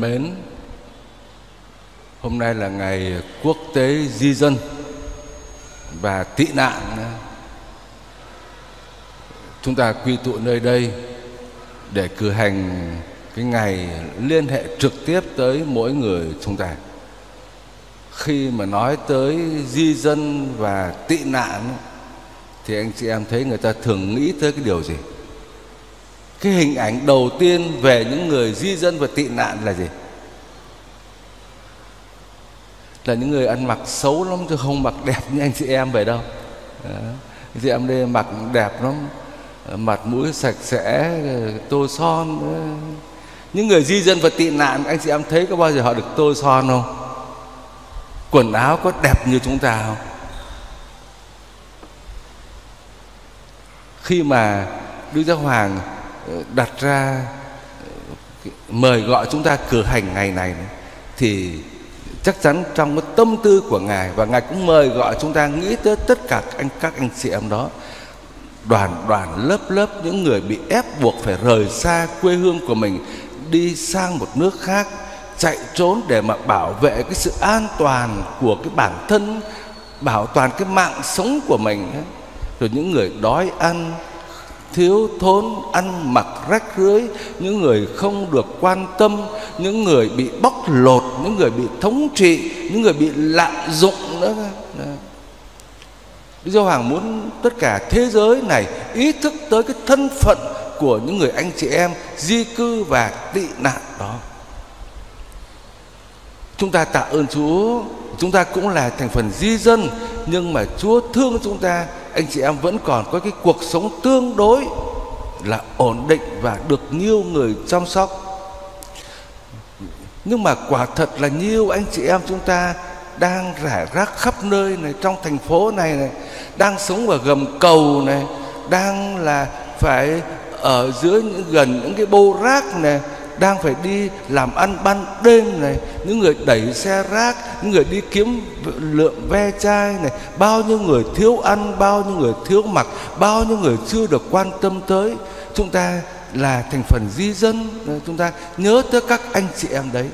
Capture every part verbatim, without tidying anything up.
Mến, hôm nay là ngày quốc tế di dân và tị nạn. Chúng ta quy tụ nơi đây để cử hành cái ngày liên hệ trực tiếp tới mỗi người chúng ta. Khi mà nói tới di dân và tị nạn thì anh chị em thấy người ta thường nghĩ tới cái điều gì? Cái hình ảnh đầu tiên về những người di dân và tị nạn là gì? Là những người ăn mặc xấu lắm chứ không mặc đẹp như anh chị em vậy đâu. Đó. Anh chị em đây mặc đẹp lắm, mặt mũi sạch sẽ, tô son. Những người di dân và tị nạn, anh chị em thấy có bao giờ họ được tô son không? Quần áo có đẹp như chúng ta không? Khi mà Đức Giáo Hoàng đặt ra mời gọi chúng ta cử hành ngày này thì chắc chắn trong cái tâm tư của Ngài, và Ngài cũng mời gọi chúng ta nghĩ tới tất cả các anh, các anh chị em đó, đoàn đoàn lớp lớp những người bị ép buộc phải rời xa quê hương của mình, đi sang một nước khác, chạy trốn để mà bảo vệ cái sự an toàn của cái bản thân, bảo toàn cái mạng sống của mình. Rồi những người đói ăn, thiếu thốn, ăn mặc rách rưới, những người không được quan tâm, những người bị bóc lột, những người bị thống trị, những người bị lạm dụng nữa. Đức Giáo Hoàng muốn tất cả thế giới này ý thức tới cái thân phận của những người anh chị em di cư và tị nạn đó. Chúng ta tạ ơn Chúa, chúng ta cũng là thành phần di dân, nhưng mà Chúa thương chúng ta. Anh chị em vẫn còn có cái cuộc sống tương đối là ổn định và được nhiều người chăm sóc. Nhưng mà quả thật là nhiều anh chị em chúng ta đang rải rác khắp nơi này, trong thành phố này, này đang sống ở gầm cầu này, đang là phải ở dưới những, gần những cái bô rác này, đang phải đi làm ăn ban đêm này, những người đẩy xe rác, những người đi kiếm lượm ve chai này, bao nhiêu người thiếu ăn, bao nhiêu người thiếu mặc, bao nhiêu người chưa được quan tâm tới. Chúng ta là thành phần di dân, chúng ta nhớ tới các anh chị em đấy.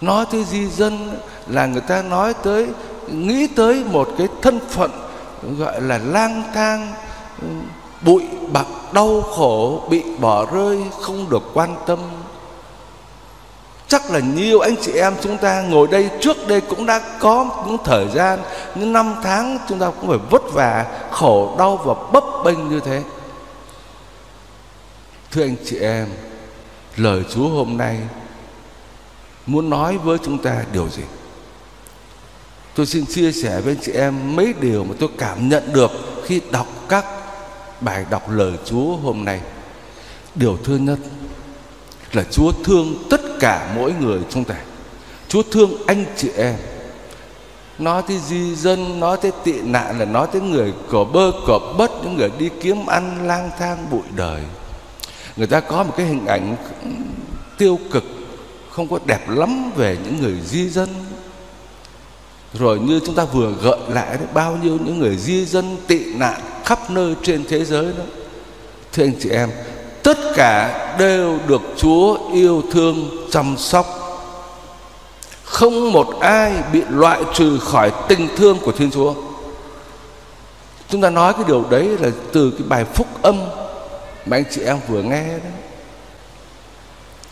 Nói tới di dân là người ta nói tới, nghĩ tới một cái thân phận gọi là lang thang, bụi bặm, đau khổ, bị bỏ rơi, không được quan tâm. Chắc là nhiều anh chị em chúng ta ngồi đây trước đây cũng đã có những thời gian, những năm tháng chúng ta cũng phải vất vả, khổ đau và bấp bênh như thế. Thưa anh chị em, lời Chúa hôm nay muốn nói với chúng ta điều gì? Tôi xin chia sẻ với anh chị em mấy điều mà tôi cảm nhận được khi đọc các bài đọc lời Chúa hôm nay. Điều thứ nhất là Chúa thương tất cả mỗi người chúng ta. Chúa thương anh chị em. Nói tới di dân, nói tới tị nạn là nói tới người cỏ bơ cỏ bất, những người đi kiếm ăn lang thang bụi đời. Người ta có một cái hình ảnh tiêu cực, không có đẹp lắm về những người di dân. Rồi như chúng ta vừa gợi lại đấy, bao nhiêu những người di dân tị nạn khắp nơi trên thế giới đó. Thưa anh chị em, tất cả đều được Chúa yêu thương chăm sóc. Không một ai bị loại trừ khỏi tình thương của Thiên Chúa. Chúng ta nói cái điều đấy là từ cái bài phúc âm mà anh chị em vừa nghe đó.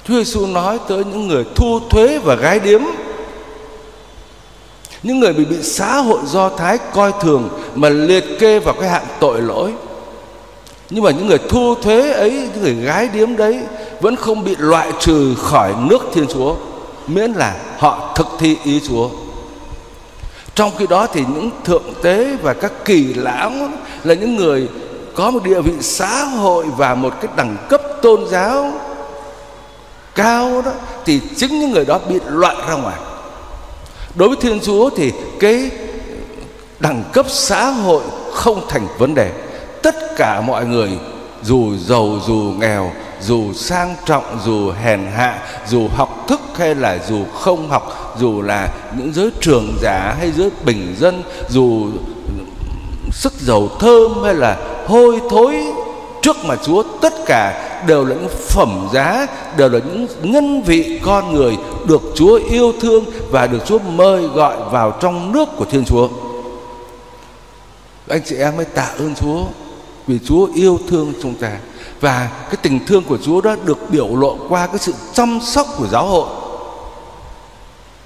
Chúa Giêsu nói tới những người thu thuế và gái điếm, những người bị bị xã hội Do Thái coi thường mà liệt kê vào cái hạng tội lỗi. Nhưng mà những người thu thuế ấy, những người gái điếm đấy vẫn không bị loại trừ khỏi nước Thiên Chúa, miễn là họ thực thi ý Chúa. Trong khi đó thì những thượng tế và các kỳ lãng là những người có một địa vị xã hội và một cái đẳng cấp tôn giáo cao đó, thì chính những người đó bị loại ra ngoài. Đối với Thiên Chúa thì cái đẳng cấp xã hội không thành vấn đề. Tất cả mọi người, dù giàu dù nghèo, dù sang trọng dù hèn hạ, dù học thức hay là dù không học, dù là những giới trưởng giả hay giới bình dân, dù sức dầu thơm hay là hôi thối, trước mặt Chúa tất cả đều là những phẩm giá, đều là những nhân vị con người được Chúa yêu thương và được Chúa mời gọi vào trong nước của Thiên Chúa. Anh chị em hãy tạ ơn Chúa vì Chúa yêu thương chúng ta, và cái tình thương của Chúa đó được biểu lộ qua cái sự chăm sóc của giáo hội.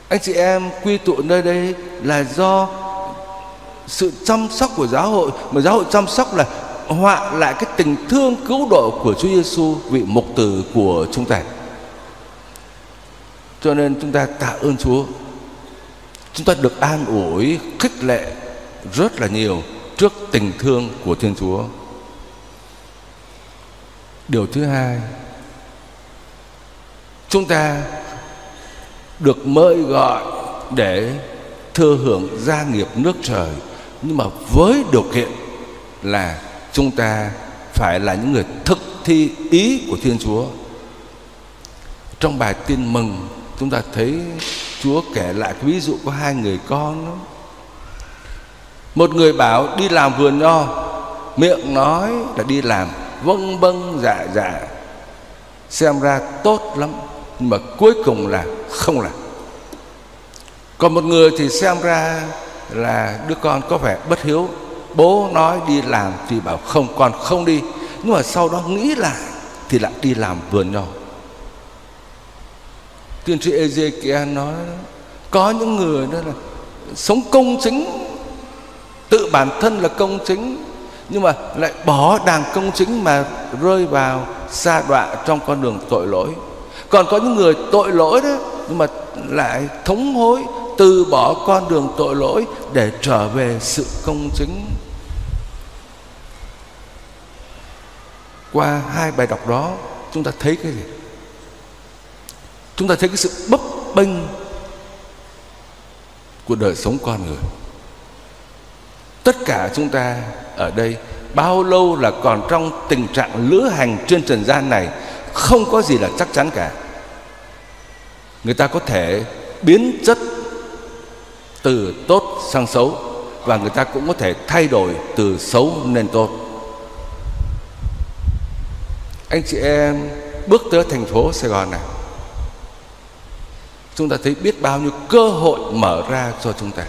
Anh chị em quy tụ nơi đây là do sự chăm sóc của giáo hội, mà giáo hội chăm sóc là họa lại cái tình thương cứu độ của Chúa Giêsu, vị mục tử của chúng ta. Cho nên chúng ta tạ ơn Chúa, chúng ta được an ủi, khích lệ rất là nhiều trước tình thương của Thiên Chúa. Điều thứ hai, chúng ta được mời gọi để thừa hưởng gia nghiệp nước trời, nhưng mà với điều kiện là chúng ta phải là những người thực thi ý của Thiên Chúa. Trong bài Tin Mừng chúng ta thấy Chúa kể lại cái ví dụ có hai người con đó. Một người bảo đi làm vườn nho, miệng nói là đi làm vâng vâng dạ dạ, xem ra tốt lắm, nhưng mà cuối cùng là không làm. Còn một người thì xem ra là đứa con có vẻ bất hiếu, bố nói đi làm thì bảo không, con không đi, nhưng mà sau đó nghĩ lại thì lại đi làm vườn nho. Tiên tri Ê-giê-ki-el nói có những người đó là sống công chính, tự bản thân là công chính, nhưng mà lại bỏ đàng công chính mà rơi vào sa đọa trong con đường tội lỗi. Còn có những người tội lỗi đó, nhưng mà lại thống hối, từ bỏ con đường tội lỗi để trở về sự công chính. Qua hai bài đọc đó chúng ta thấy cái gì? Chúng ta thấy cái sự bấp bênh của đời sống con người. Tất cả chúng ta ở đây bao lâu là còn trong tình trạng lữ hành trên trần gian này, không có gì là chắc chắn cả. Người ta có thể biến chất từ tốt sang xấu, và người ta cũng có thể thay đổi từ xấu lên tốt. Anh chị em bước tới thành phố Sài Gòn này, chúng ta thấy biết bao nhiêu cơ hội mở ra cho chúng ta.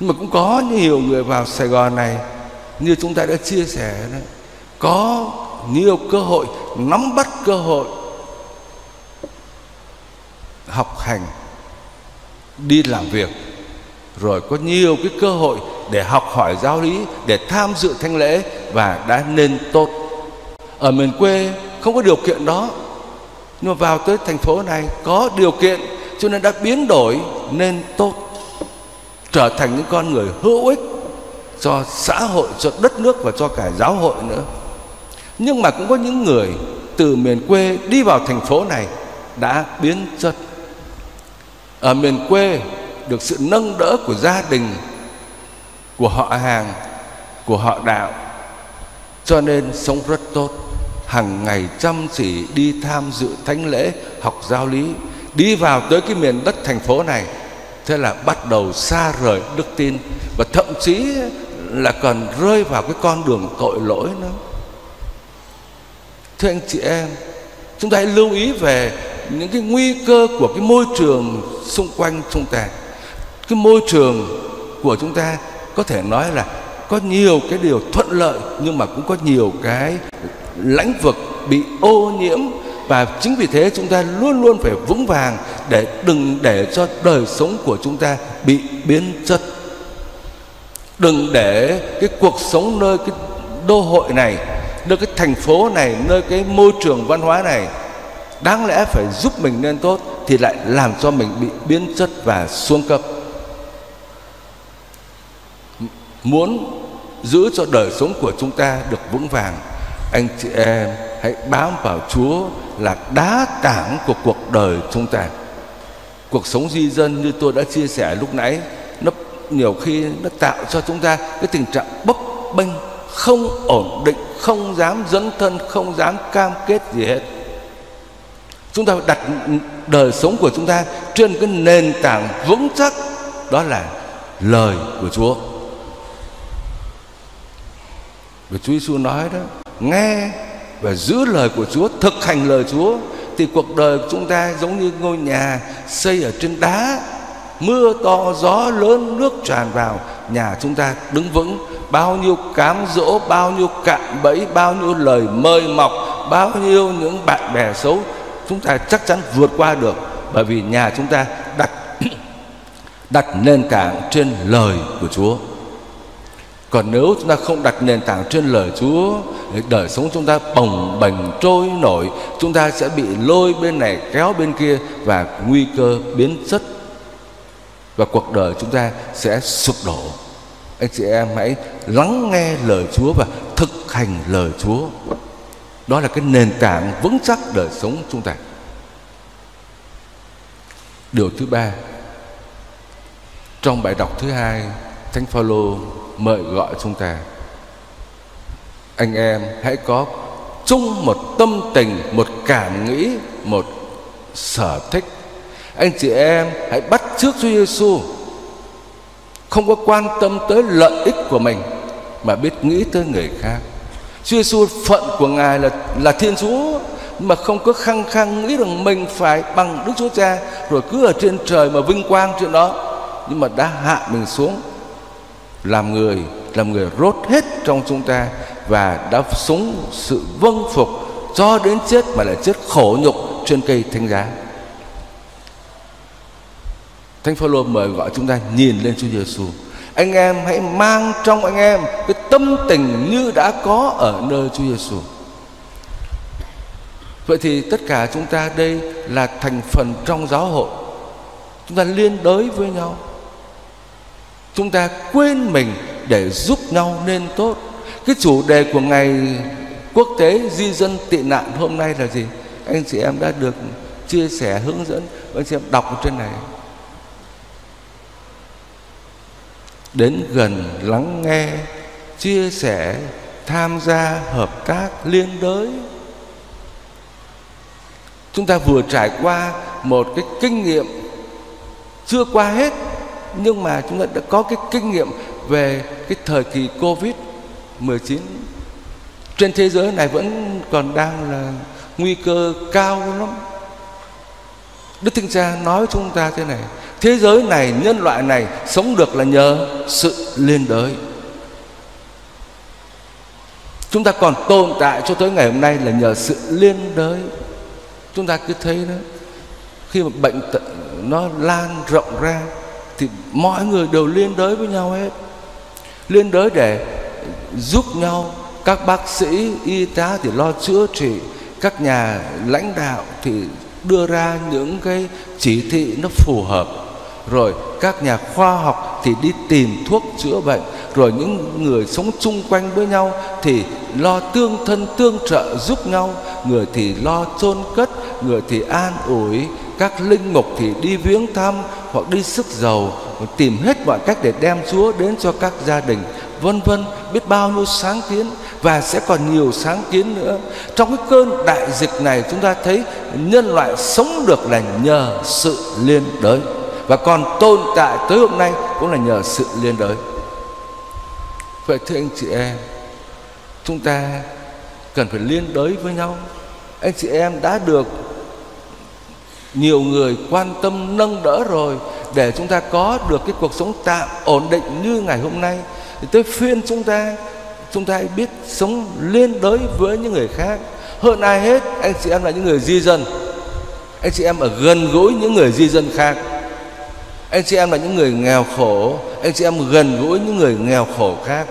Nhưng mà cũng có nhiều người vào Sài Gòn này, như chúng ta đã chia sẻ đó, có nhiều cơ hội, nắm bắt cơ hội, học hành, đi làm việc, rồi có nhiều cái cơ hội để học hỏi giáo lý, để tham dự thánh lễ, và đã nên tốt. Ở miền quê không có điều kiện đó, nhưng mà vào tới thành phố này có điều kiện, cho nên đã biến đổi nên tốt, trở thành những con người hữu ích cho xã hội, cho đất nước và cho cả giáo hội nữa. Nhưng mà cũng có những người từ miền quê đi vào thành phố này đã biến chất. Ở miền quê được sự nâng đỡ của gia đình, của họ hàng, của họ đạo, cho nên sống rất tốt, hàng ngày chăm chỉ đi tham dự thánh lễ, học giáo lý. Đi vào tới cái miền đất thành phố này, thế là bắt đầu xa rời đức tin, và thậm chí là còn rơi vào cái con đường tội lỗi nữa. Thưa anh chị em, chúng ta hãy lưu ý về những cái nguy cơ của cái môi trường xung quanh chúng ta. Cái môi trường của chúng ta có thể nói là có nhiều cái điều thuận lợi, nhưng mà cũng có nhiều cái lĩnh vực bị ô nhiễm. Và chính vì thế chúng ta luôn luôn phải vững vàng để đừng để cho đời sống của chúng ta bị biến chất. Đừng để cái cuộc sống nơi cái đô hội này, nơi cái thành phố này, nơi cái môi trường văn hóa này đáng lẽ phải giúp mình nên tốt thì lại làm cho mình bị biến chất và xuống cấp. Muốn giữ cho đời sống của chúng ta được vững vàng, anh chị em hãy bám vào Chúa là đá tảng của cuộc đời chúng ta. Cuộc sống di dân như tôi đã chia sẻ lúc nãy, nó nhiều khi nó tạo cho chúng ta cái tình trạng bấp bênh, không ổn định, không dám dấn thân, không dám cam kết gì hết. Chúng ta đặt đời sống của chúng ta trên cái nền tảng vững chắc, đó là lời của Chúa. Và Chúa Giêsu nói đó, nghe và giữ lời của Chúa, thực hành lời Chúa, thì cuộc đời của chúng ta giống như ngôi nhà xây ở trên đá, mưa to gió lớn nước tràn vào, nhà chúng ta đứng vững. Bao nhiêu cám dỗ, bao nhiêu cạm bẫy, bao nhiêu lời mời mọc, bao nhiêu những bạn bè xấu, chúng ta chắc chắn vượt qua được, bởi vì nhà chúng ta đặt đặt nền tảng trên lời của Chúa. Còn nếu chúng ta không đặt nền tảng trên lời Chúa, đời sống chúng ta bồng bềnh trôi nổi, chúng ta sẽ bị lôi bên này kéo bên kia và nguy cơ biến chất, và cuộc đời chúng ta sẽ sụp đổ. Anh chị em hãy lắng nghe lời Chúa và thực hành lời Chúa. Đó là cái nền tảng vững chắc đời sống chúng ta. Điều thứ ba, trong bài đọc thứ hai, Thánh Phaolô mời gọi chúng ta: anh em hãy có chung một tâm tình, một cảm nghĩ, một sở thích. Anh chị em hãy bắt chước Chúa Giêsu, không có quan tâm tới lợi ích của mình mà biết nghĩ tới người khác. Chúa Giêsu, phận của Ngài là là Thiên Chúa, mà không có khăng khăng nghĩ rằng mình phải bằng Đức Chúa Cha, rồi cứ ở trên trời mà vinh quang chuyện đó, nhưng mà đã hạ mình xuống, làm người, làm người rốt hết trong chúng ta, và đã sống sự vâng phục cho đến chết, mà lại chết khổ nhục trên cây thánh giá. Thánh Phaolô mời gọi chúng ta nhìn lên Chúa Giêsu. Anh em hãy mang trong anh em cái tâm tình như đã có ở nơi Chúa Giêsu. Vậy thì tất cả chúng ta đây là thành phần trong giáo hội, chúng ta liên đới với nhau, chúng ta quên mình để giúp nhau nên tốt. Cái chủ đề của ngày quốc tế di dân tị nạn hôm nay là gì? Anh chị em đã được chia sẻ hướng dẫn, anh chị em đọc trên này. Đến gần, lắng nghe, chia sẻ, tham gia, hợp tác, liên đới. Chúng ta vừa trải qua một cái kinh nghiệm chưa qua hết, nhưng mà chúng ta đã có cái kinh nghiệm về cái thời kỳ Covid mười chín. Trên thế giới này vẫn còn đang là nguy cơ cao lắm. Đức Thánh Cha nói chúng ta thế này: thế giới này, nhân loại này sống được là nhờ sự liên đới. Chúng ta còn tồn tại cho tới ngày hôm nay là nhờ sự liên đới. Chúng ta cứ thấy đó, khi mà bệnh tật nó lan rộng ra thì mọi người đều liên đới với nhau hết, liên đới để giúp nhau. Các bác sĩ, y tá thì lo chữa trị, các nhà lãnh đạo thì đưa ra những cái chỉ thị nó phù hợp, rồi các nhà khoa học thì đi tìm thuốc chữa bệnh, rồi những người sống chung quanh với nhau thì lo tương thân tương trợ giúp nhau, người thì lo chôn cất, người thì an ủi, các linh mục thì đi viếng thăm hoặc đi rước dầu, tìm hết mọi cách để đem Chúa đến cho các gia đình, vân vân. Biết bao nhiêu sáng kiến, và sẽ còn nhiều sáng kiến nữa. Trong cái cơn đại dịch này, chúng ta thấy nhân loại sống được là nhờ sự liên đới, và còn tồn tại tới hôm nay cũng là nhờ sự liên đới. Vậy thưa anh chị em, chúng ta cần phải liên đới với nhau. Anh chị em đã được nhiều người quan tâm nâng đỡ rồi, để chúng ta có được cái cuộc sống tạm ổn định như ngày hôm nay, thì tới phiên chúng ta, chúng ta hãy biết sống liên đới với những người khác. Hơn ai hết, anh chị em là những người di dân, anh chị em ở gần gũi những người di dân khác. Anh chị em là những người nghèo khổ, anh chị em gần gũi những người nghèo khổ khác.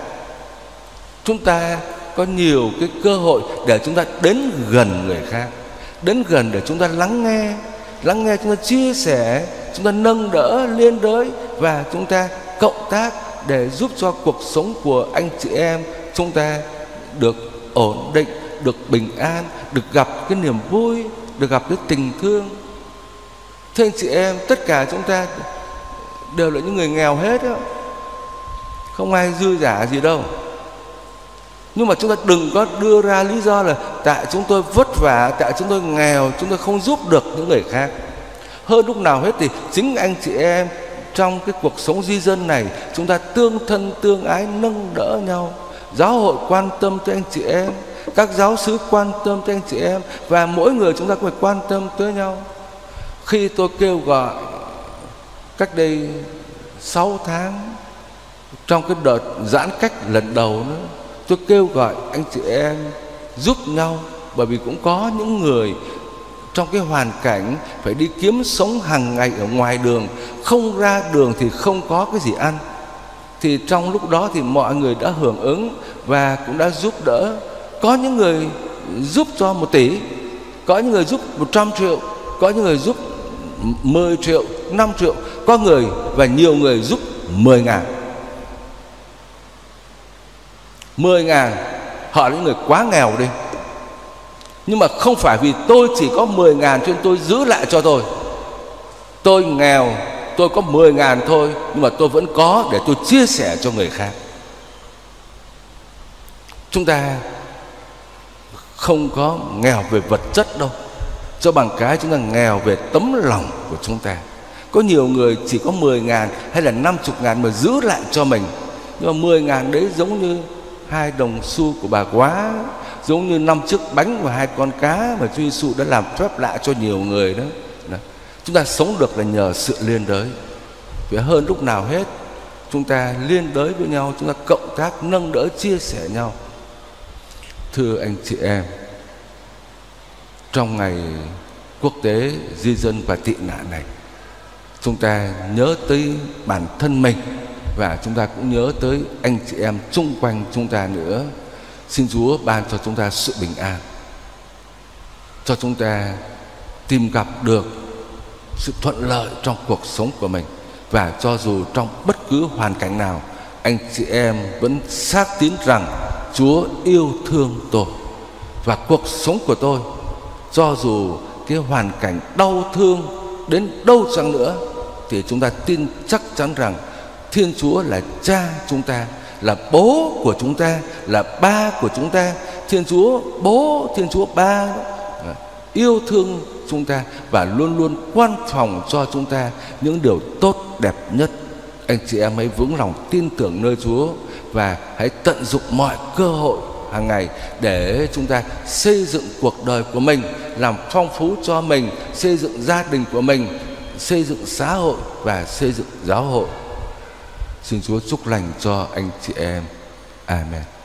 Chúng ta có nhiều cái cơ hội để chúng ta đến gần người khác, đến gần để chúng ta lắng nghe, lắng nghe chúng ta chia sẻ, chúng ta nâng đỡ, liên đới, và chúng ta cộng tác để giúp cho cuộc sống của anh chị em chúng ta được ổn định, được bình an, được gặp cái niềm vui, được gặp cái tình thương. Thưa anh chị em, tất cả chúng ta đều là những người nghèo hết đó, không ai dư giả gì đâu. Nhưng mà chúng ta đừng có đưa ra lý do là tại chúng tôi vất vả, tại chúng tôi nghèo, chúng tôi không giúp được những người khác. Hơn lúc nào hết thì chính anh chị em trong cái cuộc sống di dân này, chúng ta tương thân tương ái, nâng đỡ nhau. Giáo hội quan tâm tới anh chị em, các giáo xứ quan tâm tới anh chị em, và mỗi người chúng ta cũng phải quan tâm tới nhau. Khi tôi kêu gọi cách đây sáu tháng, trong cái đợt giãn cách lần đầu nữa, tôi kêu gọi anh chị em giúp nhau, bởi vì cũng có những người trong cái hoàn cảnh phải đi kiếm sống hàng ngày ở ngoài đường, không ra đường thì không có cái gì ăn. Thì trong lúc đó thì mọi người đã hưởng ứng và cũng đã giúp đỡ. Có những người giúp cho một tỷ, có những người giúp một trăm triệu, có những người giúp mười triệu, năm triệu, có người và nhiều người giúp mười ngàn. mười ngàn họ là những người quá nghèo đi, nhưng mà không phải vì tôi chỉ có mười ngàn cho nên tôi giữ lại cho tôi. Tôi nghèo, tôi có mười ngàn thôi, nhưng mà tôi vẫn có để tôi chia sẻ cho người khác. Chúng ta không có nghèo về vật chất đâu, cho bằng cái chúng ta nghèo về tấm lòng của chúng ta. Có nhiều người chỉ có mười ngàn hay là năm mươi ngàn mà giữ lại cho mình. Nhưng mà mười ngàn đấy giống như hai đồng xu của bà quá, giống như năm chiếc bánh và hai con cá mà Chúa Giêsu đã làm phép lạ cho nhiều người đó. Chúng ta sống được là nhờ sự liên đới. Vì hơn lúc nào hết, chúng ta liên đới với nhau, chúng ta cộng tác, nâng đỡ, chia sẻ nhau. Thưa anh chị em, trong ngày quốc tế di dân và tị nạn này, chúng ta nhớ tới bản thân mình và chúng ta cũng nhớ tới anh chị em chung quanh chúng ta nữa. Xin Chúa ban cho chúng ta sự bình an, cho chúng ta tìm gặp được sự thuận lợi trong cuộc sống của mình, và cho dù trong bất cứ hoàn cảnh nào, anh chị em vẫn xác tín rằng Chúa yêu thương tôi và cuộc sống của tôi. Cho dù cái hoàn cảnh đau thương đến đâu chăng nữa thì chúng ta tin chắc chắn rằng Thiên Chúa là cha chúng ta, là bố của chúng ta, là ba của chúng ta. Thiên Chúa bố, Thiên Chúa ba yêu thương chúng ta và luôn luôn quan phòng cho chúng ta những điều tốt đẹp nhất. Anh chị em hãy vững lòng tin tưởng nơi Chúa và hãy tận dụng mọi cơ hội hàng ngày để chúng ta xây dựng cuộc đời của mình, làm phong phú cho mình, xây dựng gia đình của mình, xây dựng xã hội và xây dựng giáo hội. Xin Chúa chúc lành cho anh chị em. Amen.